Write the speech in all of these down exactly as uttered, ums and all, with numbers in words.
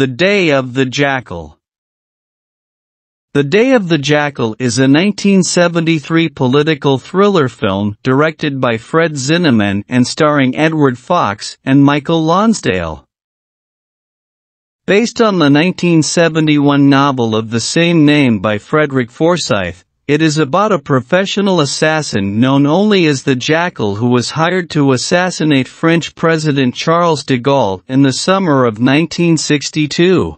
The Day of the Jackal. The Day of the Jackal is a nineteen seventy-three political thriller film directed by Fred Zinnemann and starring Edward Fox and Michael Lonsdale. Based on the nineteen seventy-one novel of the same name by Frederick Forsythe, it is about a professional assassin known only as the Jackal who was hired to assassinate French President Charles de Gaulle in the summer of nineteen sixty-two.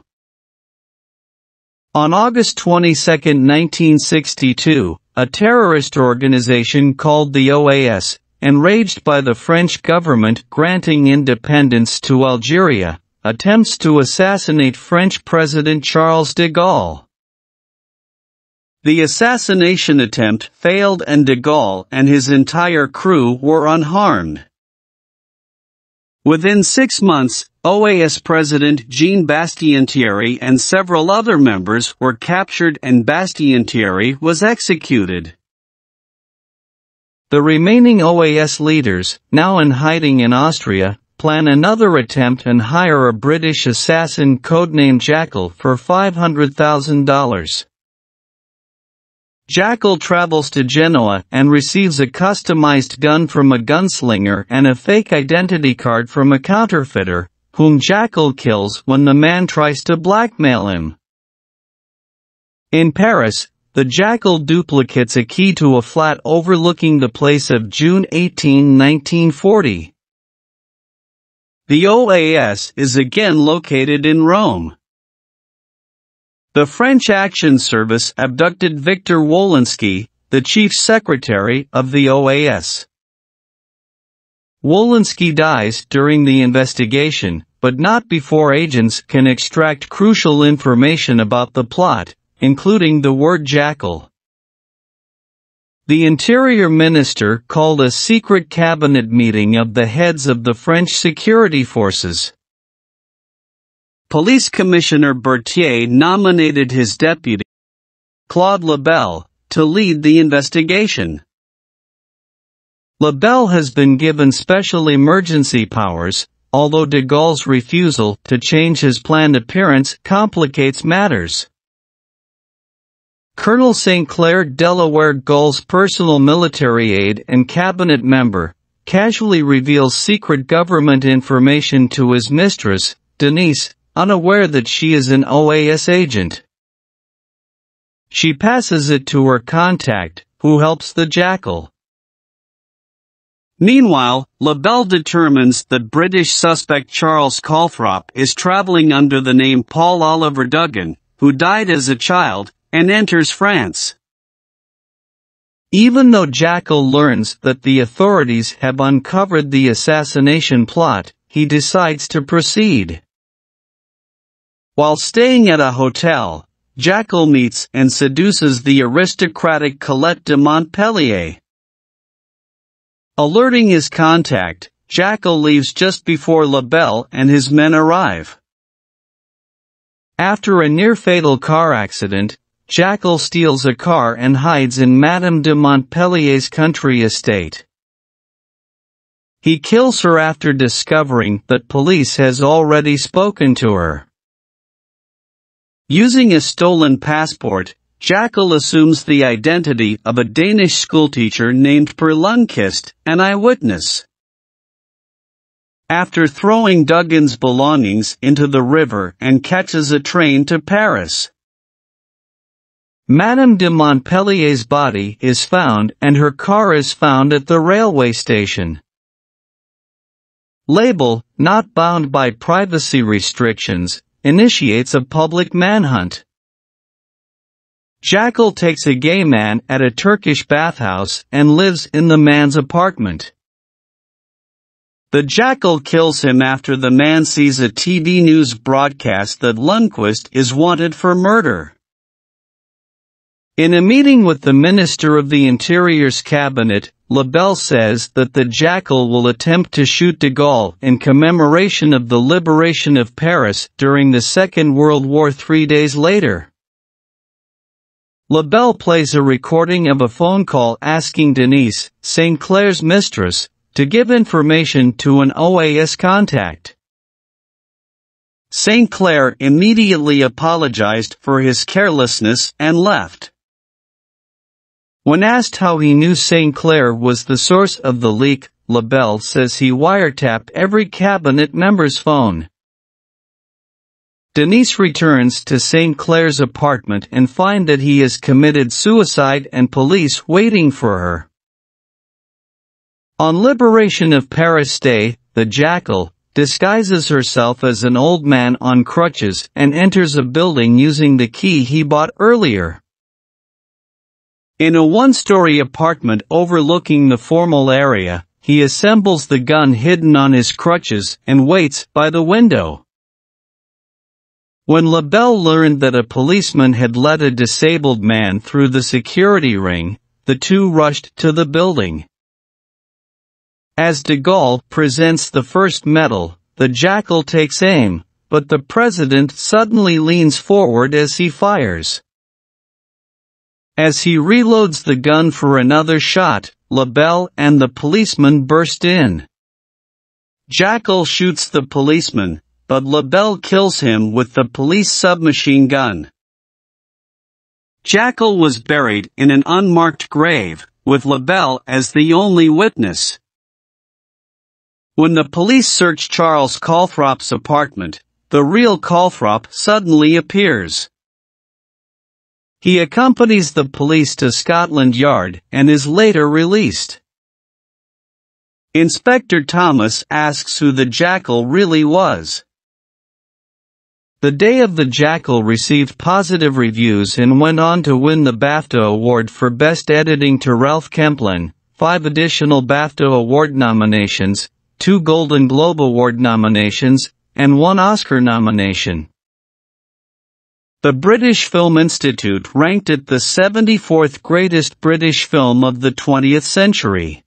On August twenty-second, nineteen sixty-two, a terrorist organization called the O A S, enraged by the French government granting independence to Algeria, attempts to assassinate French President Charles de Gaulle. The assassination attempt failed and de Gaulle and his entire crew were unharmed. Within six months, O A S President Jean Bastien-Thierry and several other members were captured and Bastien-Thierry was executed. The remaining O A S leaders, now in hiding in Austria, plan another attempt and hire a British assassin codenamed Jackal for five hundred thousand dollars. Jackal travels to Genoa and receives a customized gun from a gunslinger and a fake identity card from a counterfeiter, whom Jackal kills when the man tries to blackmail him. In Paris, the Jackal duplicates a key to a flat overlooking the place of June eighteenth, nineteen forty. The O A S is again located in Rome. The French Action Service abducted Victor Wolinski, the chief secretary of the O A S. Wolinski dies during the investigation, but not before agents can extract crucial information about the plot, including the word jackal. The Interior Minister called a secret cabinet meeting of the heads of the French security forces. Police Commissioner Berthier nominated his deputy, Claude Lebel, to lead the investigation. Lebel has been given special emergency powers, although de Gaulle's refusal to change his planned appearance complicates matters. Colonel Saint Clair, Delaware Gaulle's personal military aide and cabinet member, casually reveals secret government information to his mistress, Denise, unaware that she is an O A S agent. She passes it to her contact, who helps the Jackal. Meanwhile, Lebel determines that British suspect Charles Calthrop is traveling under the name Paul Oliver Duggan, who died as a child, and enters France. Even though Jackal learns that the authorities have uncovered the assassination plot, he decides to proceed. While staying at a hotel, Jackal meets and seduces the aristocratic Colette de Montpellier. Alerting his contact, Jackal leaves just before Lebel and his men arrive. After a near-fatal car accident, Jackal steals a car and hides in Madame de Montpellier's country estate. He kills her after discovering that police has already spoken to her. Using a stolen passport, Jackal assumes the identity of a Danish schoolteacher named Perlunkist, an eyewitness. After throwing Duggan's belongings into the river and catches a train to Paris. Madame de Montpellier's body is found and her car is found at the railway station. Label, not bound by privacy restrictions, initiates a public manhunt. Jackal takes a gay man at a Turkish bathhouse and lives in the man's apartment. The Jackal kills him after the man sees a T V news broadcast that Lundquist is wanted for murder. In a meeting with the Minister of the Interior's cabinet, Lebel says that the Jackal will attempt to shoot de Gaulle in commemoration of the liberation of Paris during the Second World War three days later. Lebel plays a recording of a phone call asking Denise, Saint Clair's mistress, to give information to an O A S contact. Saint Clair immediately apologized for his carelessness and left. When asked how he knew Saint Clair was the source of the leak, Lebel says he wiretapped every cabinet member's phone. Denise returns to Saint Clair's apartment and finds that he has committed suicide and police waiting for her. On liberation of Paris Day, the jackal disguises herself as an old man on crutches and enters a building using the key he bought earlier. In a one-story apartment overlooking the formal area, he assembles the gun hidden on his crutches and waits by the window. When Lebel learned that a policeman had led a disabled man through the security ring, the two rushed to the building. As de Gaulle presents the first medal, the jackal takes aim, but the president suddenly leans forward as he fires. As he reloads the gun for another shot, Lebel and the policeman burst in. Jackal shoots the policeman, but Lebel kills him with the police submachine gun. Jackal was buried in an unmarked grave, with Lebel as the only witness. When the police search Charles Calthrop's apartment, the real Calthrop suddenly appears. He accompanies the police to Scotland Yard and is later released. Inspector Thomas asks who the jackal really was. The Day of the Jackal received positive reviews and went on to win the BAFTA Award for Best Editing to Ralph Kempelen, five additional BAFTA Award nominations, two Golden Globe Award nominations, and one Oscar nomination. The British Film Institute ranked it the seventy-fourth greatest British film of the twentieth century.